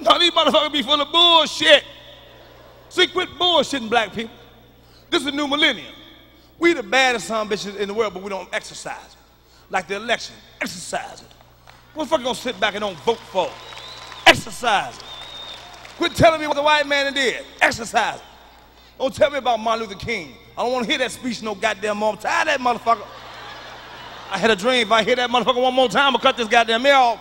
Now these motherfuckers be full of bullshit. See, quit bullshitting, black people. This is a new millennium. We the baddest son bitches in the world, but we don't exercise. Like the election, exercise it. What the fuck you gonna sit back and don't vote for? Exercise it. Quit telling me what the white man did. Exercise it. Don't tell me about Martin Luther King. I don't want to hear that speech no goddamn more. I'm tired of that motherfucker. I had a dream. If I hear that motherfucker one more time, I'll cut this goddamn ear off.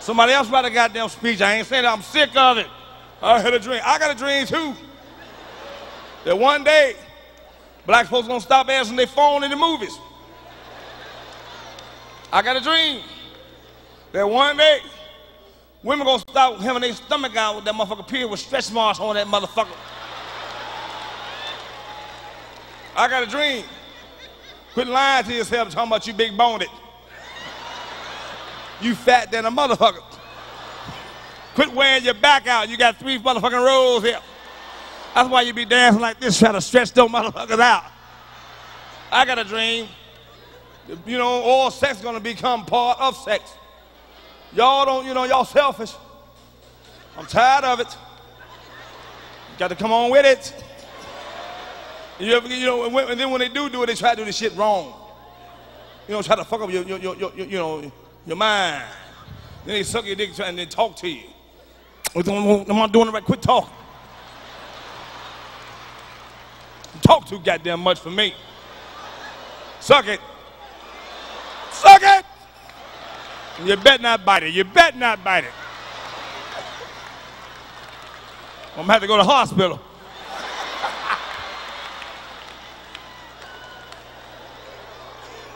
Somebody else about a goddamn speech. I ain't saying that. I'm sick of it. I had a dream. I got a dream too. That one day, black folks gonna stop answering their phone in the movies. I got a dream that one day women gonna stop having their stomach out with that motherfucker period with stretch marks on that motherfucker. I got a dream. Quit lying to yourself talking about you big boned it. You fat than a motherfucker. Quit wearing your back out. You got three motherfucking rolls here. That's why you be dancing like this, trying to stretch those motherfuckers out. I got a dream. You know, all sex is gonna become part of sex. Y'all don't, you know, y'all selfish. I'm tired of it. You got to come on with it. You know, and then when they do it, they try to do this shit wrong. You know, try to fuck up your mind. Then they suck your dick and they talk to you. I'm not doing it right. Quit talking. Talk too goddamn much for me. Suck it. Suck it! You better not bite it. You better not bite it. I'm going to have to go to the hospital.